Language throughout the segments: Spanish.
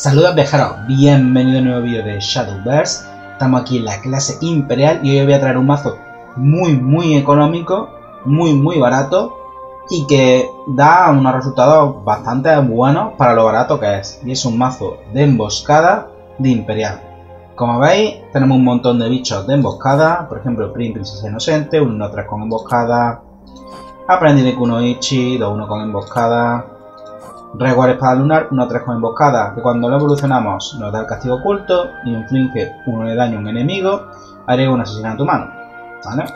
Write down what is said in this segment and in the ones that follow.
Saludos viajeros, bienvenido a un nuevo vídeo de Shadowverse. Estamos aquí en la clase Imperial y hoy os voy a traer un mazo muy económico, muy barato y que da unos resultados bastante buenos para lo barato que es. Y es un mazo de emboscada de Imperial. Como veis, tenemos un montón de bichos de emboscada, por ejemplo, Princesa Inocente, 1-3 con emboscada, Aprendí de Kunoichi, 2-1 con emboscada, Reguard Espada Lunar, 1-3 con emboscada, que cuando lo evolucionamos nos da el castigo oculto, inflige 1 de daño a un enemigo, agrega un asesinato humano, ¿vale?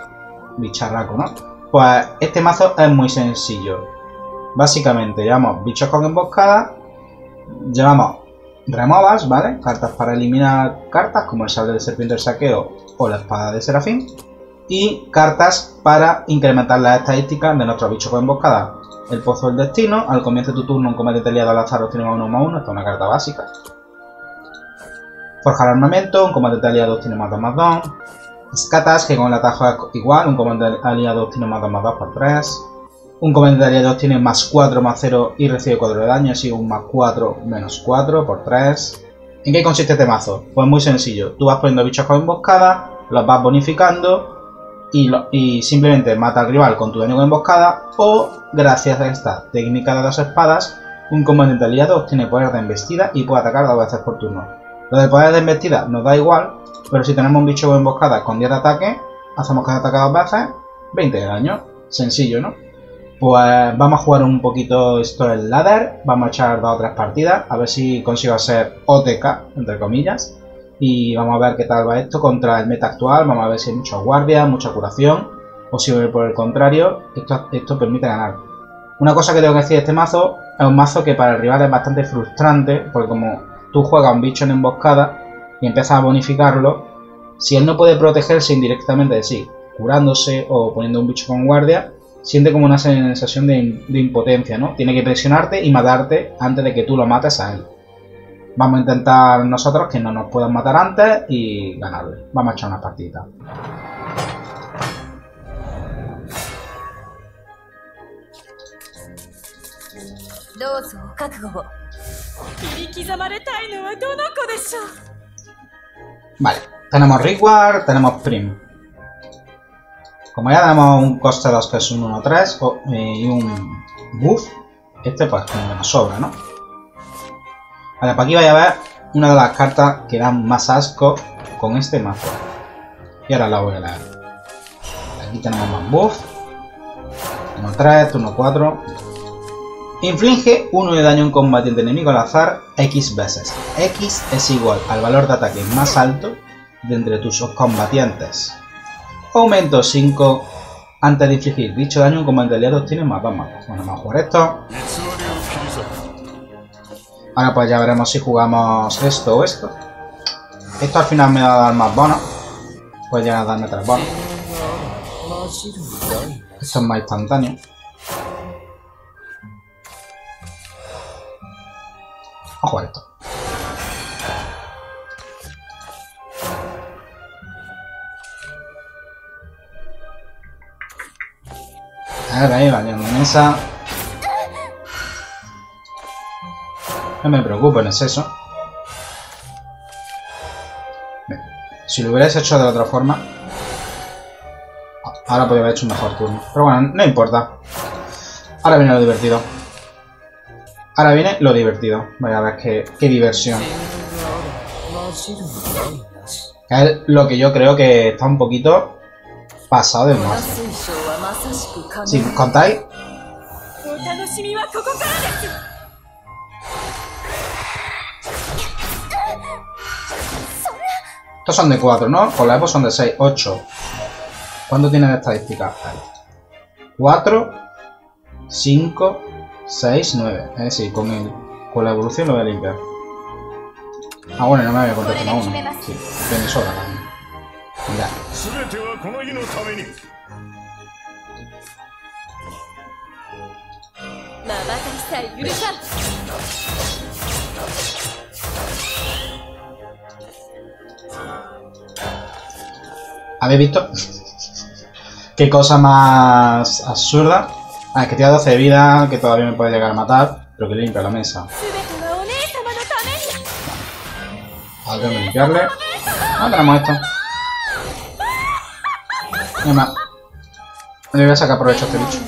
Bicharraco, ¿no? Pues este mazo es muy sencillo. Básicamente llevamos bichos con emboscada, llevamos removas, ¿vale? Cartas para eliminar cartas, como el sable de serpiente del saqueo o la espada de serafín, y cartas para incrementar las estadísticas de nuestros bichos con emboscada. El pozo del destino, al comienzo de tu turno un combate aliado al azar obtiene más 1/1, esta es una carta básica. Forjar armamento, un combate aliado obtiene más 2/2. Scatas, que con el atajo es igual, un combate aliado obtiene más 2/2 por 3. Un combate aliado obtiene más 4 más 0 y recibe 4 de daño, así un más 4 menos 4 por 3. ¿En qué consiste este mazo? Pues muy sencillo, tú vas poniendo bichos con emboscada, los vas bonificando y simplemente mata al rival con tu daño con emboscada, o gracias a esta técnica de las espadas, un combatiente aliado obtiene poder de embestida y puede atacar 2 veces por turno. Lo de poder de embestida nos da igual, pero si tenemos un bicho con emboscada con 10 de ataque, hacemos que se ataque 2 veces, 20 de daño. Sencillo, ¿no? Pues vamos a jugar un poquito esto en ladder, vamos a echar 2 o 3 partidas, a ver si consigo hacer OTK, entre comillas. Y vamos a ver qué tal va esto contra el meta actual, vamos a ver si hay muchos guardias, mucha curación, o si por el contrario, esto permite ganar. Una cosa que tengo que decir de este mazo, es un mazo que para el rival es bastante frustrante, porque como tú juegas un bicho en emboscada y empiezas a bonificarlo, si él no puede protegerse indirectamente de sí, curándose o poniendo un bicho con guardia, siente como una sensación de impotencia, ¿no? Tiene que presionarte y matarte antes de que tú lo mates a él. Vamos a intentar nosotros que no nos puedan matar antes y ganarle. Vamos a echar unas partiditas. Vale, tenemos Reguard, tenemos Prim. Como ya tenemos un coste 2 que es un 1-3 y un buff, este pues nos sobra, ¿no? Vale, para aquí vais a ver una de las cartas que dan más asco con este mazo. Y ahora la voy a leer. Aquí tenemos más buff. 1-3, turno 4. Inflige 1 de daño a un combatiente enemigo al azar X veces. X es igual al valor de ataque más alto de entre tus combatientes. Aumento 5. Antes de infligir dicho daño, un combatiente aliado obtiene más 2 mapas. Bueno, vamos a jugar esto. Ahora pues ya veremos si jugamos esto o esto. Esto al final me va a dar más bonos. Puede llegar a darme 3 bonos. Esto es más instantáneo. Vamos a jugar esto. Ahora ahí va yendo mesa. No me preocupo en exceso. Bien. Si lo hubierais hecho de la otra forma, ahora podría haber hecho un mejor turno. Pero bueno, no importa. Ahora viene lo divertido. Ahora viene lo divertido. Vaya, a ver qué diversión. Que es lo que yo creo que está un poquito pasado de humor. Si os contáis. Estos son de 4, ¿no? Con la Evo son de 6, 8. ¿Cuánto tienen de estadística? Vale. 4, 5, 6, 9. Es decir, con la evolución lo voy a limpiar. Ah, bueno, no me había contestado uno. Sí, tiene sobra. Mirad. ¿Habéis visto? Qué cosa más absurda. Ah, es que tiene 12 de vida, que todavía me puede llegar a matar, pero que limpia la mesa. Vale, vamos a limpiarle. Ah, tenemos esto. Nada más. Le voy a sacar provecho a este bicho.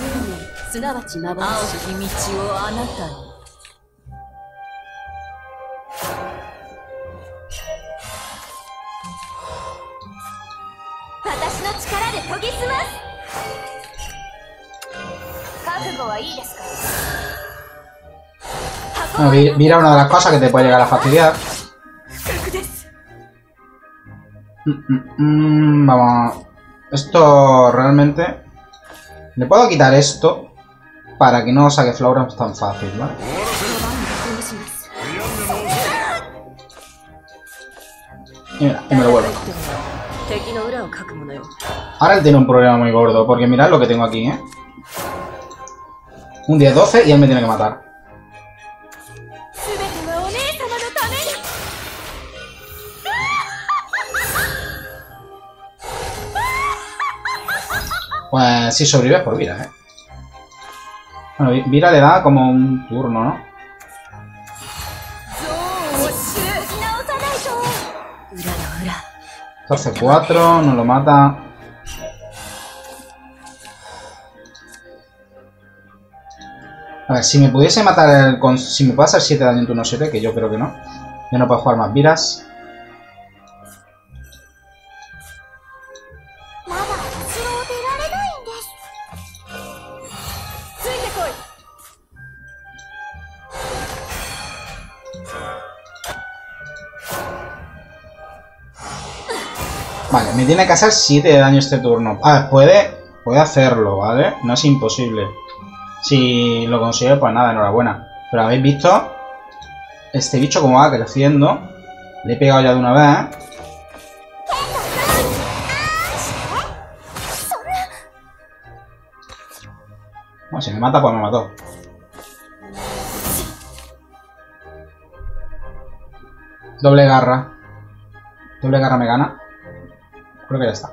Bueno, mira una de las cosas que te puede llegar a fastidiar. Vamos. Esto realmente... Le puedo quitar esto para que no saque flowers tan fácil, ¿vale? Y mira, y me lo vuelvo. Ahora él tiene un problema muy gordo, porque mirad lo que tengo aquí, ¿eh? Un 10-12 y él me tiene que matar. Pues si sobrevives por Vira, ¿eh? Bueno, Vira le da como un turno, ¿no? Entonces 4, no lo mata. A ver, si me pudiese matar el... Si me puede hacer 7 daño en turno 7, que yo creo que no. Ya no puedo jugar más Viras. Vale, me tiene que hacer 7 de daño este turno. A ver, puede hacerlo, ¿vale? No es imposible. Si lo consigue, pues nada, enhorabuena. Pero habéis visto este bicho como va creciendo. Le he pegado ya de una vez. Bueno, si me mata, pues me mató. Doble garra. Doble garra me gana. Creo que ya está.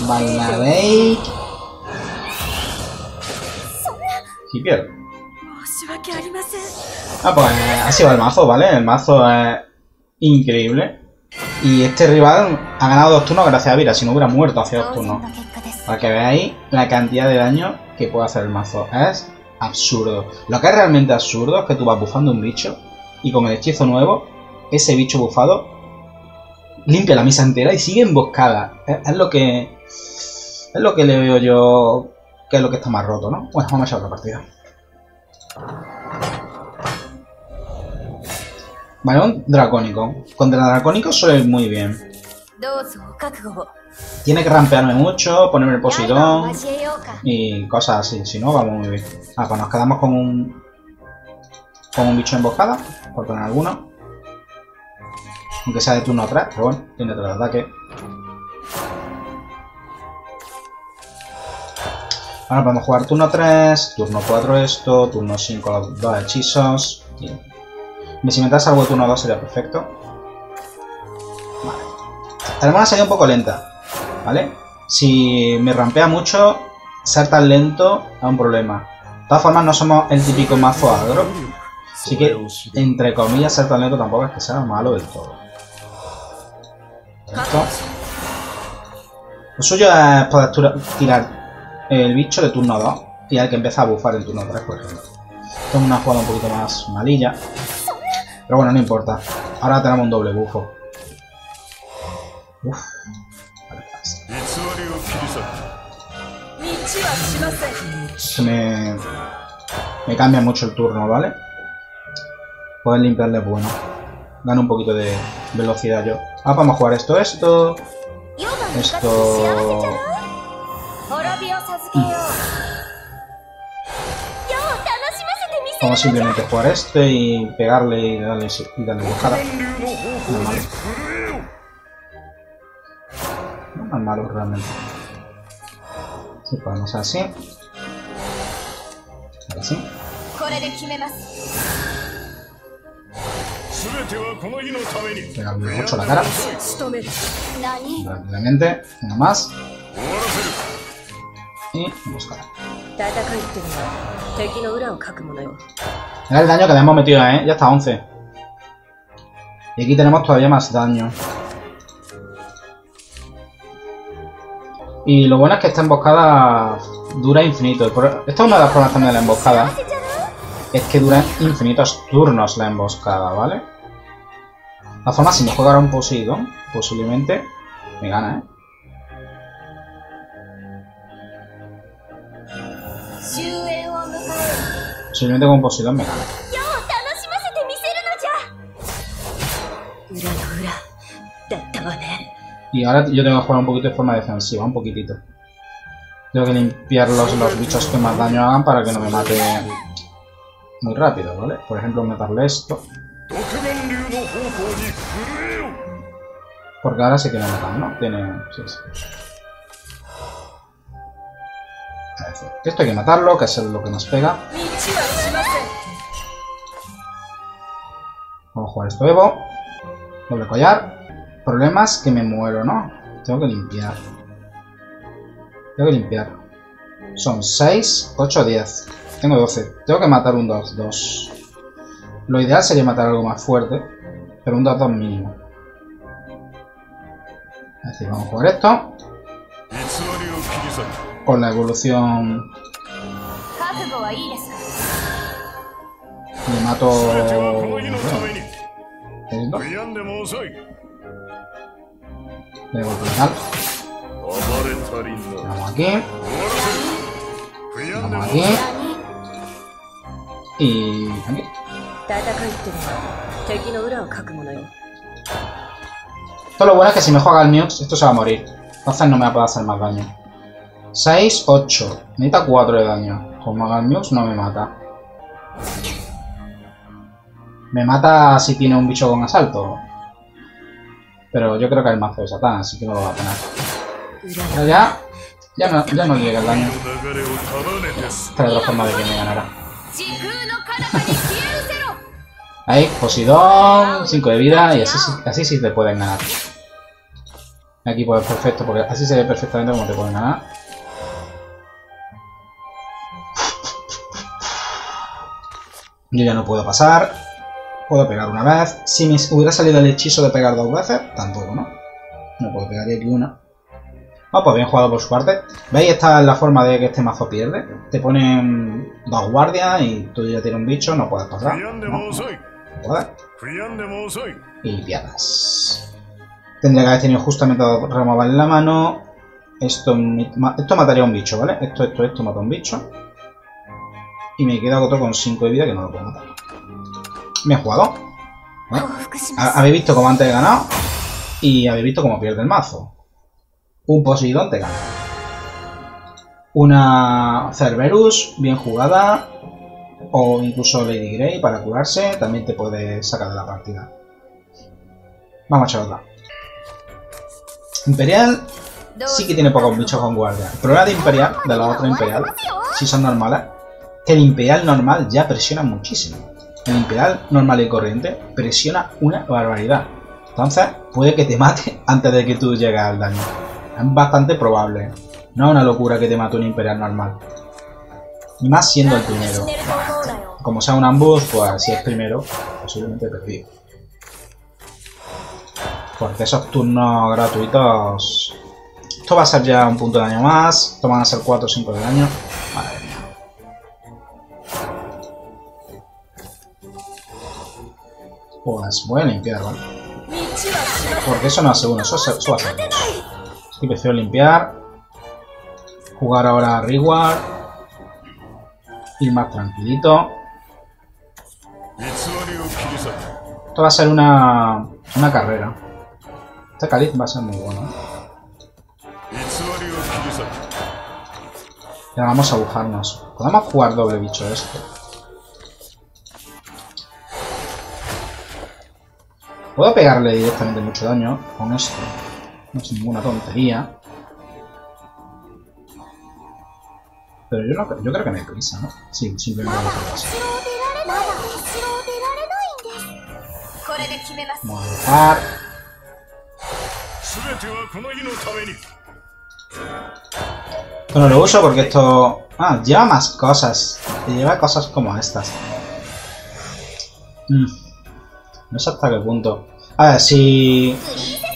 Vaina Bait. Y pierdo. Ah, pues así va el mazo, ¿vale? El mazo es increíble. Y este rival ha ganado 2 turnos gracias a Vira. Si no hubiera muerto hace 2 turnos. Para que veáis la cantidad de daño que puede hacer el mazo. Es absurdo. Lo que es realmente absurdo es que tú vas bufando un bicho y con el hechizo nuevo, ese bicho bufado limpia la misa entera y sigue emboscada. Es lo que le veo yo que es lo que está más roto, ¿no? Bueno, vamos a echar otra partida. Vale, un dracónico. Contra el dracónico suele ir muy bien. Tiene que rampearme mucho, ponerme el Poseidón y cosas así. Si no, vamos muy bien. Ah, pues nos quedamos con un bicho emboscada, por poner alguno. Aunque sea de turno atrás, pero bueno, tiene otro ataque. Ahora podemos jugar turno 3, turno 4 esto, turno 5 los 2 hechizos. Bien. Si me das algo de turno 2 sería perfecto. Vale. Además ha salido un poco lenta, ¿vale? Si me rampea mucho, ser tan lento es un problema. De todas formas no somos el típico mazo agro. Así que, entre comillas, ser tan lento tampoco es que sea malo del todo. Esto. Lo suyo es poder tirar el bicho de turno 2 y al que empieza a bufar en turno 3, por ejemplo. Esto es una jugada un poquito más malilla. Pero bueno, no importa. Ahora tenemos un doble bufo. Uff. Me cambia mucho el turno, ¿vale? Poder limpiarle es bueno. Gano un poquito de velocidad yo. Ah, vamos a jugar esto. Esto. Vamos simplemente a jugar este y pegarle y darle bujada. No es malo. No es malo realmente. Si podemos así. Ahora sí. Pegarle mucho la cara. Rápidamente, una más. Y buscar. Mira el daño que le hemos metido, ¿eh? Ya está, 11. Y aquí tenemos todavía más daño. Y lo bueno es que esta emboscada dura infinito. Esta es una de las formas también de la emboscada. Es que dura infinitos turnos la emboscada, ¿vale? La forma, si me juega ahora un Poseidón, posiblemente me gana, ¿eh? Posiblemente con Poseidón me gana. Y ahora yo tengo que jugar un poquito de forma defensiva, un poquitito. Tengo que limpiar los bichos que más daño hagan para que no me mate muy rápido, ¿vale? Por ejemplo, matarle esto. Porque ahora sí que me matan, ¿no? Tiene... Sí. Esto hay que matarlo, que es lo que nos pega. Vamos a jugar esto, Evo. Doble collar. Problemas que me muero, ¿no? Tengo que limpiar. Son 6, 8, 10. Tengo 12. Tengo que matar un 2-2. Lo ideal sería matar algo más fuerte, pero un 2-2 mínimo. Así, vamos a jugar esto. Con la evolución... Le mato... ¿Esto? Le voy a pegar. Vamos aquí. Vamos aquí. Y... aquí. Esto lo bueno es que si me juega el Mewtwo, esto se va a morir. Entonces no me va a poder hacer más daño. 6, 8. Necesita 4 de daño. Con Magalmius no me mata. Me mata si tiene un bicho con asalto. Pero yo creo que el mazo es Satán, así que no lo va a poner. Pero ya no llega el daño. Esta es otra forma de que me ganará. Ahí, Poseidón, 5 de vida y así sí te pueden ganar. Aquí pues perfecto, porque así se ve perfectamente como te pueden ganar. Yo ya no puedo pasar. Puedo pegar una vez. Si me hubiera salido el hechizo de pegar dos veces, tampoco, ¿no? No puedo pegar aquí una. Ah, pues bien jugado por su parte. ¿Veis? Esta es la forma de que este mazo pierde. Te ponen dos guardias y tú ya tienes un bicho, no puedes pasar. No puedes. Y pierdas. Tendría que haber tenido justamente remover en la mano. Esto mataría a un bicho, ¿vale? Esto mata a un bicho. Y me queda otro con 5 de vida que no lo puedo matar. Me he jugado. ¿Vale? Habéis visto cómo antes he ganado. Y habéis visto cómo pierde el mazo. Un Poseidón te gana. Una Cerberus, bien jugada. O incluso Lady Grey para curarse. También te puede sacar de la partida. Vamos a echar otra. Imperial sí que tiene pocos bichos con guardia. El problema de Imperial, de la otra Imperial, si son normales, que el Imperial normal ya presiona muchísimo. El Imperial normal y corriente presiona una barbaridad. Entonces puede que te mate antes de que tú llegues al daño. Es bastante probable. No es una locura que te mate un Imperial normal. Y más siendo el primero. Como sea un ambush, pues si es primero, posiblemente perdido. Porque esos turnos gratuitos... Esto va a ser ya un punto de daño más. Esto van a ser 4 o 5 de daño. Madre mía. Pues voy a limpiar, ¿vale? Porque eso no hace uno, eso hace uno. Así que prefiero limpiar. Jugar ahora a Reguard. Ir más tranquilito. Esto va a ser una carrera. Este cáliz va a ser muy bueno. Ya vamos a agujarnos. Podemos jugar doble bicho este. Puedo pegarle directamente mucho daño con esto. No es ninguna tontería. Pero yo creo que no hay prisa, ¿no? Sí, simplemente no hay prisa. Vamos a dejar. Esto no lo uso porque esto... Ah, lleva más cosas. Lleva cosas como estas. No sé hasta qué punto. A ver, si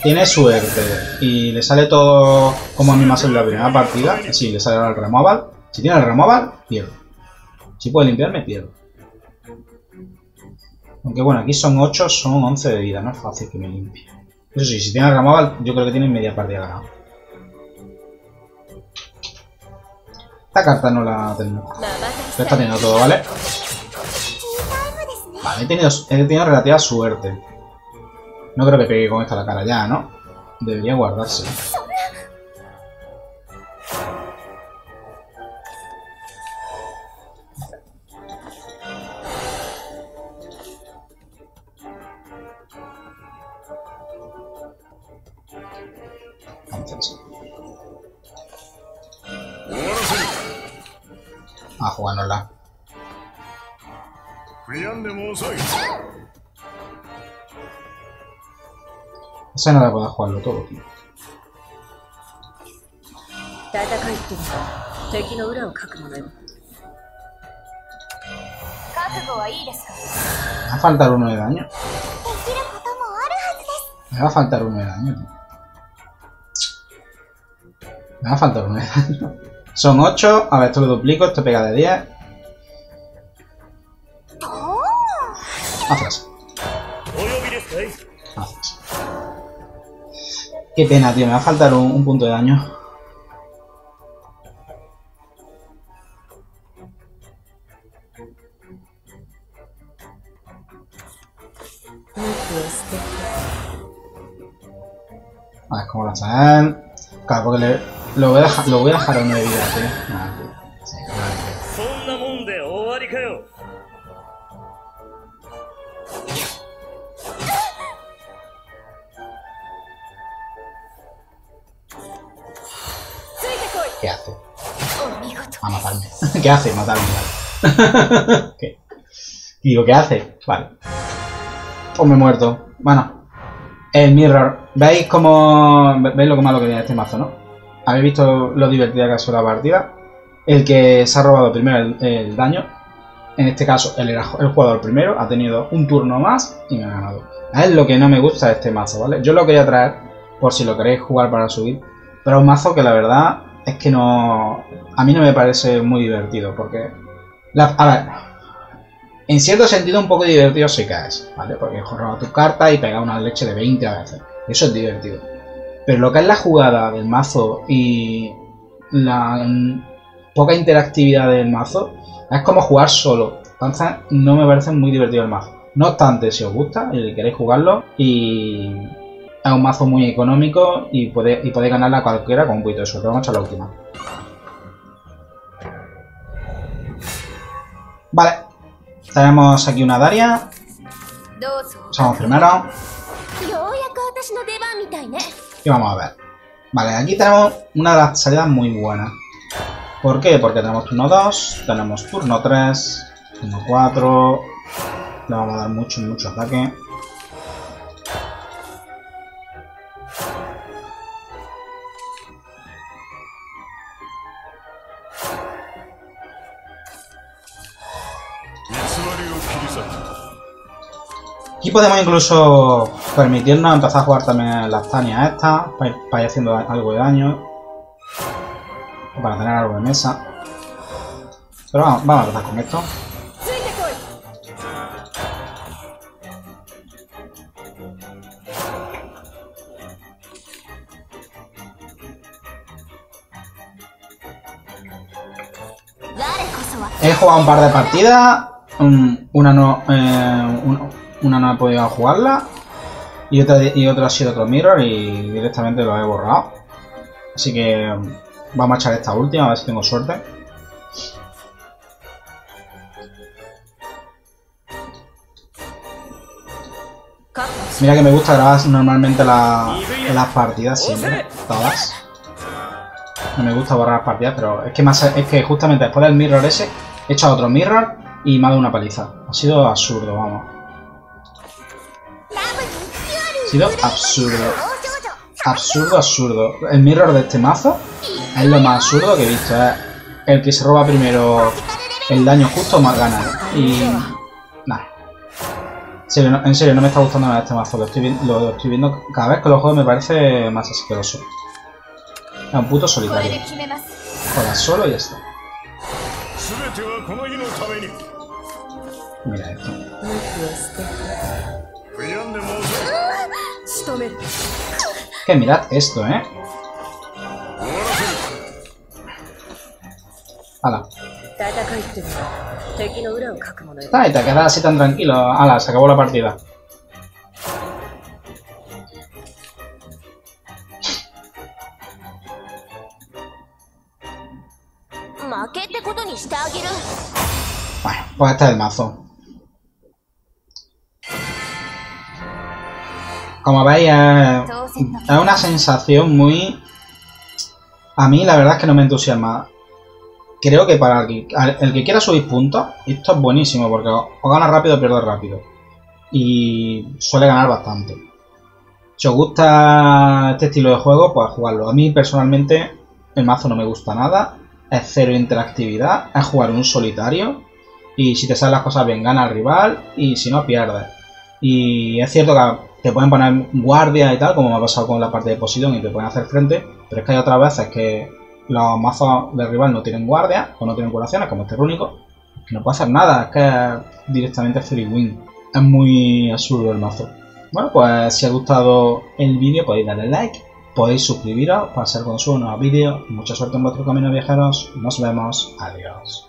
tiene suerte y le sale todo como a mí me ha salido la primera partida, si le sale el removal, si tiene el removal, pierdo. Si puede limpiarme, pierdo. Aunque bueno, aquí son 8, son 11 de vida, no es fácil que me limpie. Eso sí, si tiene el removal, yo creo que tiene media partida ganada. Esta carta no la tengo. Pero está teniendo todo, ¿vale? Vale, he tenido relativa suerte. No creo que pegue con esta la cara ya, ¿no? Debería guardarse. Entonces. A jugárnosla. Esa no la puedo jugarlo todo, tío. Me va a faltar uno de daño. Me va a faltar uno de daño, tío. Me va a faltar uno de daño. Son 8. A ver, esto lo duplico. Esto pega de 10. Hazlas. Hazlas. Qué pena, tío. Me va a faltar un punto de daño. A ver cómo lo hacen. Claro, porque lo voy a dejar a una vida, tío. Nada, tío. Sí, claro. ¿Qué hace? A matarme. ¿Qué hace? Matarme, vale. ¿Qué? Digo, ¿qué hace? Vale. Pues me he muerto. Bueno. El mirror. ¿Veis cómo? ¿Veis lo malo que viene este mazo, no? ¿Habéis visto lo divertida que ha sido la partida? El que se ha robado primero el daño. En este caso, él era el jugador primero. Ha tenido un turno más y me ha ganado. Es lo que no me gusta de este mazo, ¿vale? Yo lo quería traer por si lo queréis jugar para subir. Pero es un mazo que la verdad... es que no... a mí no me parece muy divertido, porque... a ver... en cierto sentido un poco divertido sí caes, ¿vale? Porque roba tus cartas y pega una leche de 20 a veces. Eso es divertido. Pero lo que es la jugada del mazo y... la poca interactividad del mazo... es como jugar solo. Entonces no me parece muy divertido el mazo. No obstante, si os gusta y queréis jugarlo y... es un mazo muy económico y podéis ganarla cualquiera con un poquito de suerte. Vamos a la última. Vale. Tenemos aquí una Daria. Somos primero. Y vamos a ver. Vale, aquí tenemos una de las salidas muy buenas. ¿Por qué? Porque tenemos turno 2, tenemos turno 3, turno 4. Le vamos a dar mucho, mucho ataque. Aquí podemos incluso permitirnos empezar a jugar también las tanias estas, para ir haciendo algo de daño, o para tener algo de mesa. Pero vamos a empezar con esto. He jugado un par de partidas, una no he podido jugarla y otra ha sido otro mirror y directamente lo he borrado. Así que vamos a echar esta última, a ver si tengo suerte. Mira que me gusta grabar normalmente las partidas siempre, todas. No me gusta borrar las partidas, pero es que justamente después del mirror ese he echado otro mirror y me ha dado una paliza. Ha sido absurdo, vamos. Ha sido absurdo. Absurdo, absurdo. El mirror de este mazo es lo más absurdo que he visto. Es el que se roba primero el daño justo más gana. Y... nada. En serio, no me está gustando nada este mazo. Lo estoy viendo cada vez que lo juego, me parece más asqueroso. Es un puto solitario. Joder, solo y ya está. Mira esto. Que mirad esto, ¿eh? Ala. Y te quedas así tan tranquilo. Ala, se acabó la partida. Bueno, pues este es el mazo. Como veis, es una sensación muy... A mí la verdad es que no me entusiasma. Creo que para el que quiera subir puntos, esto es buenísimo, porque o gana rápido o pierde rápido. Y suele ganar bastante. Si os gusta este estilo de juego, pues jugarlo. A mí personalmente el mazo no me gusta nada. Es cero interactividad, es jugar un solitario. Y si te salen las cosas bien, gana el rival, y si no, pierdes. Y es cierto que... te pueden poner guardia y tal, como me ha pasado con la parte de Poseidón, y te pueden hacer frente, pero es que hay otras veces que los mazos de rival no tienen guardia o no tienen curaciones, como este rúnico, que no puede hacer nada, es que directamente es free win. Es muy absurdo el mazo. Bueno, pues si os ha gustado el vídeo podéis darle like, podéis suscribiros para ser cuando suba nuevos vídeos. Mucha suerte en vuestros caminos, viajeros, nos vemos, adiós.